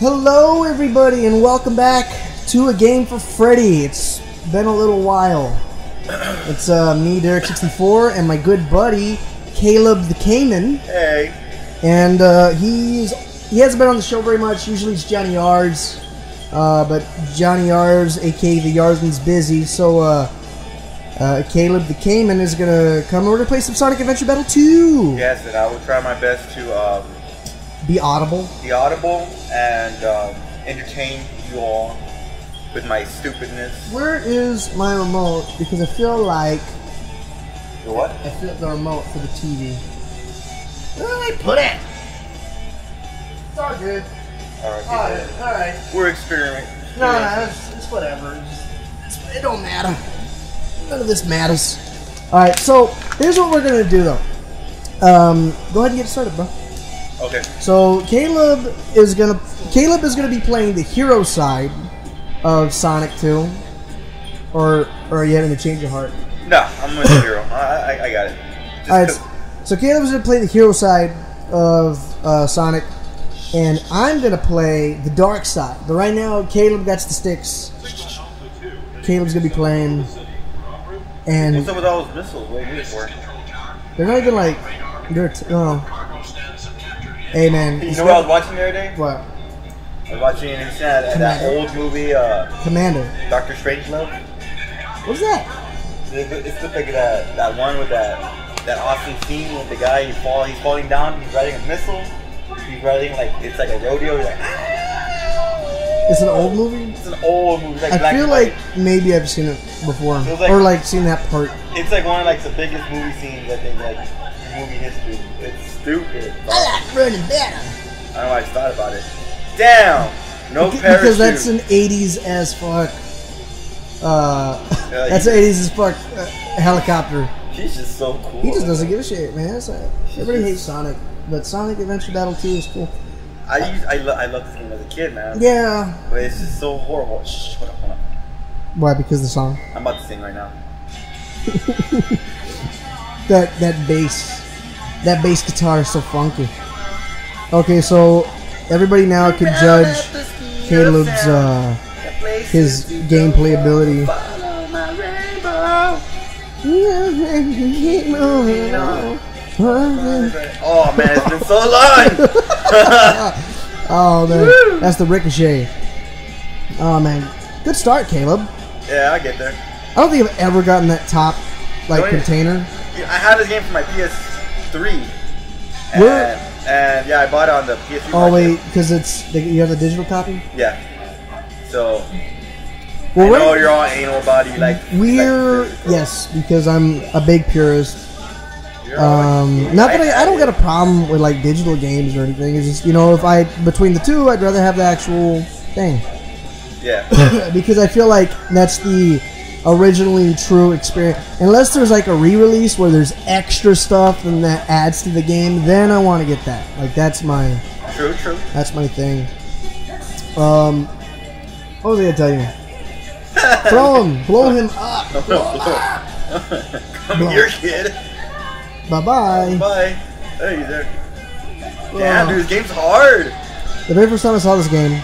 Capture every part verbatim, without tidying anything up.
Hello everybody and welcome back to A Game for Freddy. It's been a little while. It's uh, me, Derek sixty-four, and my good buddy, Caleb the Caiman. Hey. And uh, he's he hasn't been on the show very much. Usually it's Johnny Yards, uh, but Johnny Yards, aka the Yarsman's busy. So uh, uh, Caleb the Caiman is gonna come over to play some Sonic Adventure Battle two. Yes, and I will try my best to um, be audible, be audible, and um, entertain you all with my stupidness. Where is my remote? Because I feel like... The what? I feel the remote for the T V. Where did I put it? It's all good. Alright. Alright. All right. We're experimenting. No, no, it's, it's whatever. It's, it's, it don't matter. None of this matters. Alright, so here's what we're going to do, though. Um, go ahead and get started, bro. Okay. So Caleb is going to... Caleb is going to be playing the hero side of Sonic two, or or are you having to change your heart? No, I'm with the hero. I, I I got it. Just All right, to... so Caleb's gonna play the hero side of uh, Sonic, and I'm gonna play the dark side. But right now, Caleb gets the sticks. Caleb's gonna be playing. And what's up with all those missiles? What are you for? They're not even like they're t oh. Hey man, you know what I was watching the other day? What? I was watching and it that, that old movie, uh... Commander. Doctor Strangelove. What's that? It's the like that, that one with that that awesome scene with the guy, he fall, he's falling down, he's riding a missile, he's riding like, it's like a rodeo, he's like... It's an old movie? It's an old movie. Like I Black feel like White. Maybe I've seen it before, so it like, or like seen that part. It's like one of like the biggest movie scenes, I think, like, in movie history. It's stupid. But I like running better. I don't know why I thought about it. Down, no parachute. Because that's an eighties as fuck. Uh, yeah, that's an eighties as fuck uh, helicopter. He's just so cool. He just doesn't man. give a shit, man. That's like, everybody hates Sonic, but Sonic Adventure Battle two is cool. I used, I, lo I loved this game as a kid, man. Yeah. But it's just so horrible. Shh, hold up, hold up. Why? Because the song. I'm about to sing right now. that that bass, that bass guitar is so funky. Okay, so. Everybody now can judge Caleb's, uh, his gameplay ability. Oh man, it's been so long! Oh man, that's the ricochet. Oh man, good start, Caleb. Yeah, I get there. I don't think I've ever gotten that top, like, don't container. You, I had this game for my P S three. Where? And yeah, I bought it on the P S three. Oh wait, because it's you have a digital copy. Yeah. So. Well, I know you're all anal body like. We're like yes, because I'm a big purist. You're um, like, not that I, I don't got a problem with like digital games or anything. It's just you know if I between the two, I'd rather have the actual thing. Yeah. Because I feel like that's the originally true experience. Unless there's like a re-release where there's extra stuff and that adds to the game, then I want to get that. Like that's my true, true. That's my thing. Um, what was I gonna tell you? Throw him, blow him up. Blow blow. Up. Come blow. Here, kid. Bye bye. Bye. Bye. Hey there. Damn, dude, this game's hard. The very first time I saw this game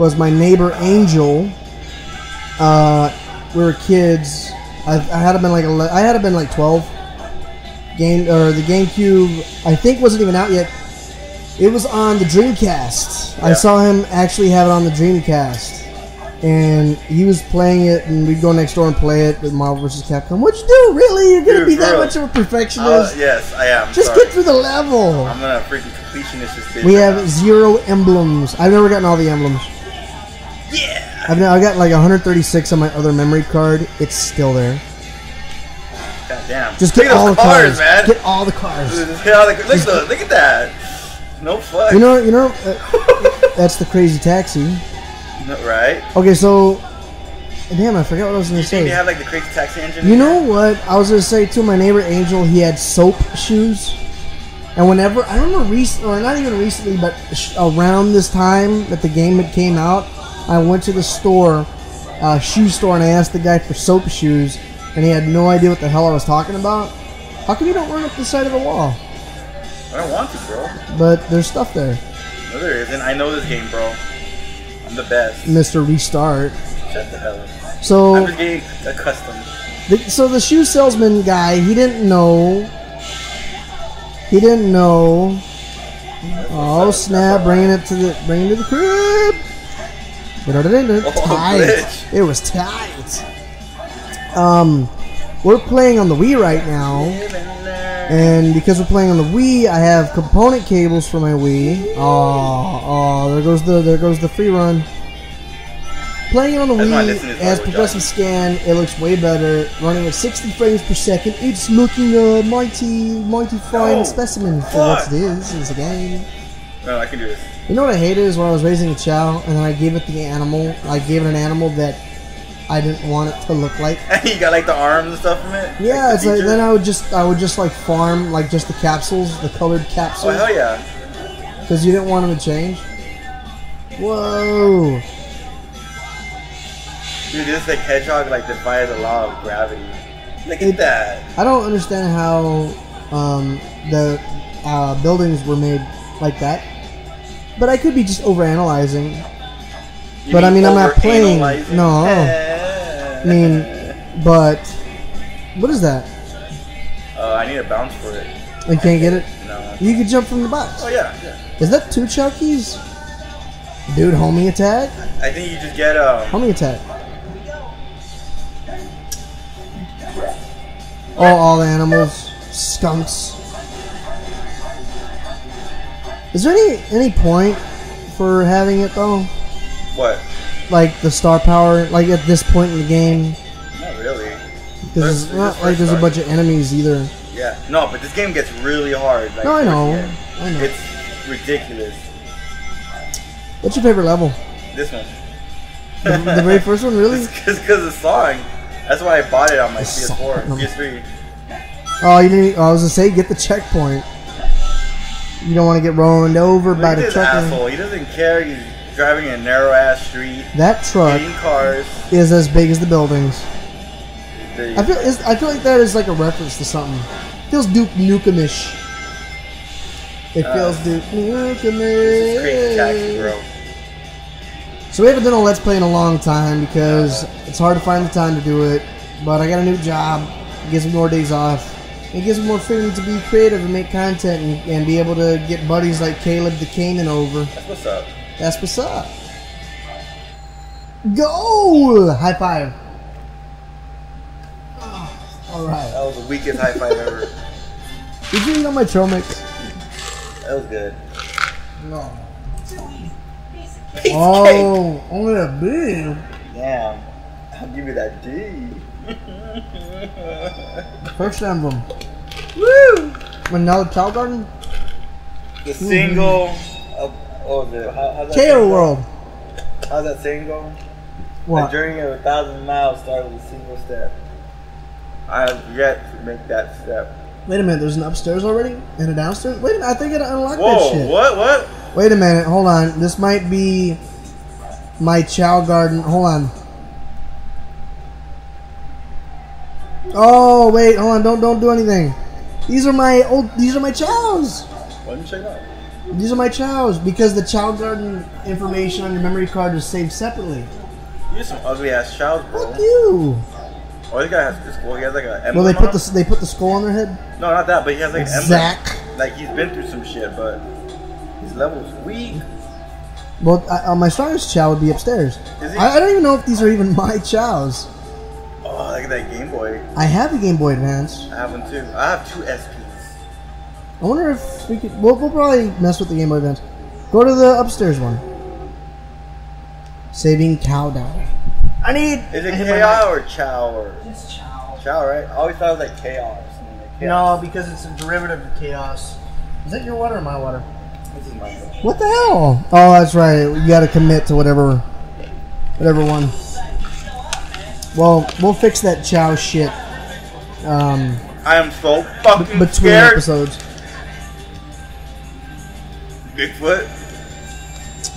was my neighbor Angel. Uh. We were kids. I, I had been like I had been like twelve. Game or the Gamecube, I think wasn't even out yet. It was on the Dreamcast. Yeah. I saw him actually have it on the Dreamcast, and he was playing it. And we'd go next door and play it with Marvel versus. Capcom. What'd you do? Really? You're gonna Dude, be that real. much of a perfectionist? Uh, yes, I am. Just sorry. Get through the level. I'm gonna freaking completionist this bitch. We right have now. zero emblems. I've never gotten all the emblems. Yeah. I've now I got like one hundred thirty-six on my other memory card. It's still there. God damn! Just get all the cars, man. Get all the cars. Look at that! No fuck. You know, you know, uh, that's the Crazy Taxi. No, right. Okay, so damn, I forgot what I was gonna say. You have like the Crazy Taxi engine. You know what? I was gonna say too. My neighbor Angel, he had Soap Shoes, and whenever I remember recently, or not even recently, but around this time that the game had came out. I went to the store, uh, shoe store, and I asked the guy for Soap Shoes, and he had no idea what the hell I was talking about. How come you don't run up the side of the wall? I don't want to, bro. But there's stuff there. No, there isn't. I know this game, bro. I'm the best. Mister Restart. Shut the hell up. So I'm just getting accustomed. The, so the shoe salesman guy, he didn't know. He didn't know. Oh snap! Bringing it to the bringing it to the crib. Oh, tight. It was tight. Um, we're playing on the Wii right now, and because we're playing on the Wii, I have component cables for my Wii. Oh, oh, there goes the there goes the free run. Playing it on the Wii as Progressive Scan, it looks way better. Running at sixty frames per second, it's looking a mighty, mighty fine no. specimen for what? what it is. It's a game. No, I can do this. You know what I hated is when I was raising a child and then I gave it the animal. I gave it an animal that I didn't want it to look like. You got like the arms and stuff from it. Yeah, like it's like, then I would just, I would just like farm like just the capsules, the colored capsules. Oh hell yeah! Because you didn't want them to change. Whoa. Dude, this like hedgehog like defies the law of gravity. Look at it, that. I don't understand how um, the uh, buildings were made like that, but I could be just overanalyzing. You but I mean, I'm not playing. No, I mean, but what is that? Uh, I need a bounce for it. You can't get it. No. You could jump from the box. Oh yeah. yeah. Is that two Chuckies? Dude, homie attack. I think you just get um. Homie attack. Oh, all animals, skunks. Is there any any point for having it though? What? Like the star power? Like at this point in the game? Not really. Because it's not like there's a bunch of enemies either. Yeah. No, but this game gets really hard. Like, no, I know. I know. It's ridiculous. What's your favorite level? This one. The, the very first one, really? Because because the song. That's why I bought it on my the P S four, song. P S three. Oh, you didn't. Oh, I was gonna say, get the checkpoint. You don't want to get rolled over Look by the truck. Asshole. He doesn't care. He's driving a narrow ass street. That truck cars. is as big as the buildings. I feel. I feel like that is like a reference to something. It feels Duke Nukem-ish. It uh, feels Duke Nukem-ish. Crazy Taxi, bro. So we haven't done a Let's Play in a long time because uh, it's hard to find the time to do it. But I got a new job. It gives me more days off. It gives me more freedom to be creative and make content and, and be able to get buddies like Caleb the Caiman over. That's what's up. That's what's up. Go! High five. Oh, all right. That was the weakest high five ever. Did you eat on my trail mix? That was good. No. Oh, only a boo. Damn. I'll give you that D. First emblem. Woo! Another Cow Garden? The single mm-hmm. of oh, the how, K O World. How's that single? What? A journey of a thousand miles starts with a single step. I have yet to make that step. Wait a minute, there's an upstairs already? And a downstairs? Wait a minute, I think it unlocked Whoa, that shit. Whoa, what, what? Wait a minute, hold on. This might be my Chow Garden. Hold on. Oh wait, hold on! Don't don't do anything. These are my old. These are my chows. Why didn't you check that? These are my chows because the chow garden information on your memory card is saved separately. You're some ugly ass chows, bro. Fuck you. Oh, this guy has this skull. He has like an. Well, they put the they put the skull on their head. No, not that. But he has like Zach. Like he's been through some shit, but his level's weak. Well, I, uh, my strongest chow would be upstairs. Is he? I, I don't even know if these are even my chows. Oh, look at that Game Boy. I have a Game Boy Advance. I have one too. I have two S Ps. I wonder if we could... We'll, we'll probably mess with the Game Boy Advance. Go to the upstairs one. Saving Cow Down. I need... Is it K R or Chow? Or... It's Chow. Chow, right? I always thought it was like K R or something like chaos. No, because it's a derivative of chaos. Is that your water or my water? This is my water. What the hell? Oh, that's right. You gotta commit to whatever... Whatever one... Well, we'll fix that chow shit. Um, I am so fucking between scared. episodes. Bigfoot?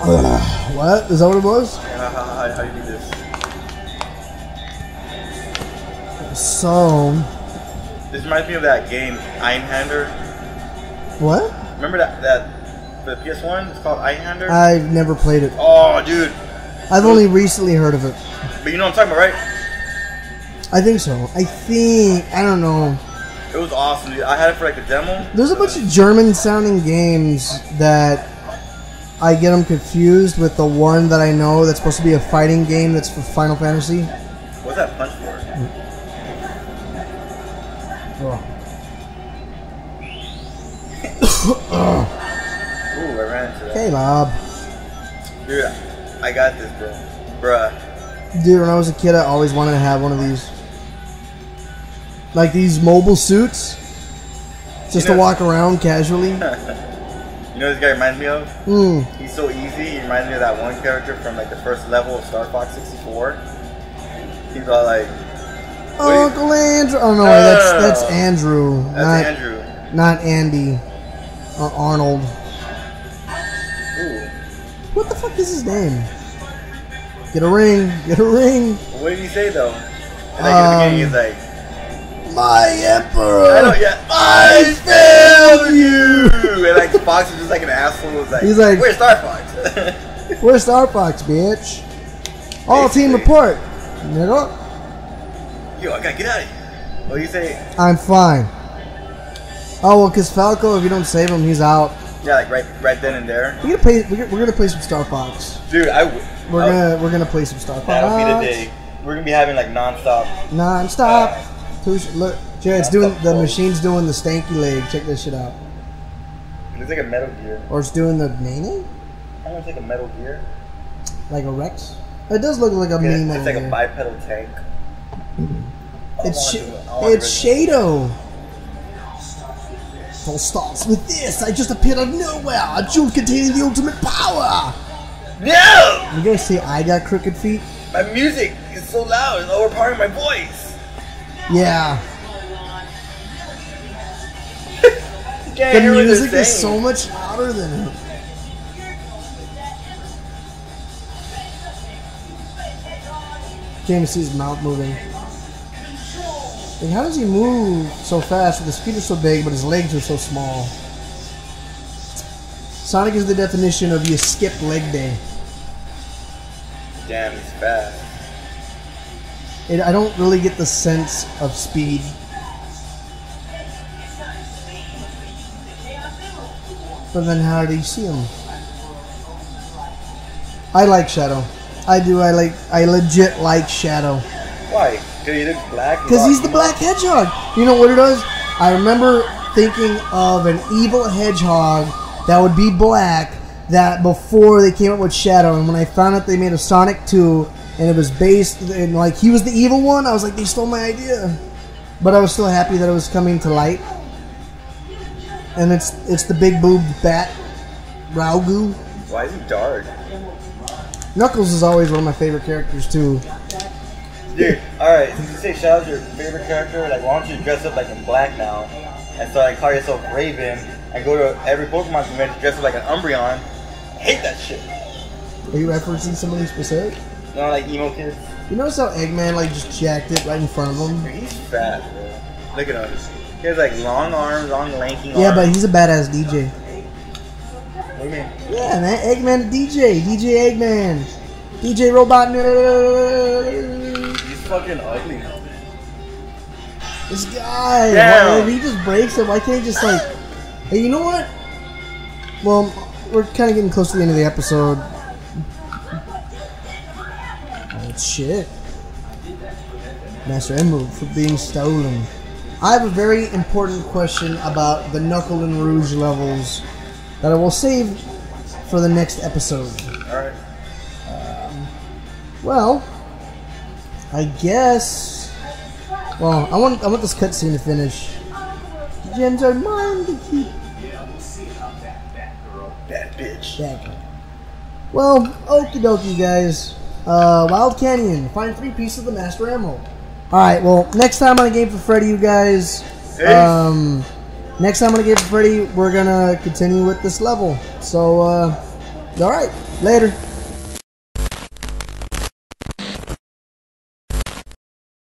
Uh, what? Is that what it was? Yeah, how, how, how do you do this? So... This reminds me of that game, Einhander. What? Remember that, that for the P S one. It's called Einhander. I've never played it. Oh, dude. I've only recently heard of it. But you know what I'm talking about, right? I think so. I think... I don't know. It was awesome, dude. I had it for, like, a demo. There's a bunch of German-sounding games that I get them confused with the one that I know that's supposed to be a fighting game that's for Final Fantasy. What's that punch for? Oh. Ooh, I ran into that. Hey, Bob. Dude, I got this, bro. Bruh. Dude, when I was a kid, I always wanted to have one of these. Like these mobile suits. Just you know, to walk around casually. You know what this guy reminds me of? Mm. He's so easy. He reminds me of that one character from like the first level of Star Fox sixty-four. He's all like... Uncle Andrew. Oh, no, oh. That's, that's Andrew. That's not, Andrew. Not Andy. Or Arnold. Ooh. What the fuck is his name? Get a ring. Get a ring. What did he say, though? And um, the beginning, he's like, my emperor. I, don't, yeah, I failed you. And like, Fox is just like an asshole. Was like, he's like, where's Star Fox? Where's Star Fox, bitch? All basically. Team report. Nigga. Yo, I gotta get out of here. What do you say? I'm fine. Oh, well, because Falco, if you don't save him, he's out. Yeah, like right right then and there. We're going to we're, we're gonna play some Star Fox. Dude, I w We're going to we're gonna play some Star Fox. That'll be the day. We're going to be having like non-stop. Non-stop. Uh, Look, Jared's doing, the goals. machine's doing the stanky leg. Check this shit out. It looks like a Metal Gear. Or it's doing the nene? I don't think a Metal Gear. Like a Rex? It does look like a yeah, nene. It's like a bipedal tank. It's, sh it's Shadow. Starts with this. I just appeared out of nowhere. A jewel containing the ultimate power. No! You guys say I got crooked feet? My music is so loud, it's overpowering my voice. Yeah. The music is so much louder than it. James sees his mouth moving. And how does he move so fast with his feet are so big but his legs are so small? Sonic is the definition of you skip leg day. Damn, he's fast. It, I don't really get the sense of speed. But then how do you see him? I like Shadow. I do, I like, I legit like Shadow. Why? Dude, he looks black. Because he's the black hedgehog. You know what it does? I remember thinking of an evil hedgehog that would be black that before they came up with Shadow. And when I found out they made a Sonic two and it was based, and like he was the evil one, I was like, they stole my idea. But I was still happy that it was coming to light. And it's it's the big boobed bat, Raugu. Why is he dark? Knuckles is always one of my favorite characters too. Dude, alright, since you say Shadow's your favorite character, like why don't you dress up like in black now? And so like call yourself Raven and go to every Pokemon convention dressed up like an Umbreon. I hate that shit. Are you referencing somebody specific? No, like emo kids. You notice how Eggman like just jacked it right in front of him? Dude, he's fat, bro. Look at him. He has like long arms, long lanky arms. Yeah, but he's a badass D J. What do you mean? Yeah, man, Eggman D J, D J Eggman. D J Robot. Fucking ugly. This guy, why, if he just breaks it, why can't he just like, hey, you know what? Well, we're kind of getting close to the end of the episode. Oh, shit. Master Emerald for being stolen. I have a very important question about the Knuckle and Rouge levels that I will save for the next episode. Alright. Um, well... I guess. Well, I want I want this cutscene to finish. Gems are mine to keep. Yeah, we'll see about that bad girl. Bad bitch. Bad girl. Well, okie dokie, guys. Uh, Wild Canyon, find three pieces of the Master Emerald. All right. Well, next time on A Game for Freddy, you guys. Hey. Um, next time on A Game for Freddy, we're gonna continue with this level. So, uh, all right, later.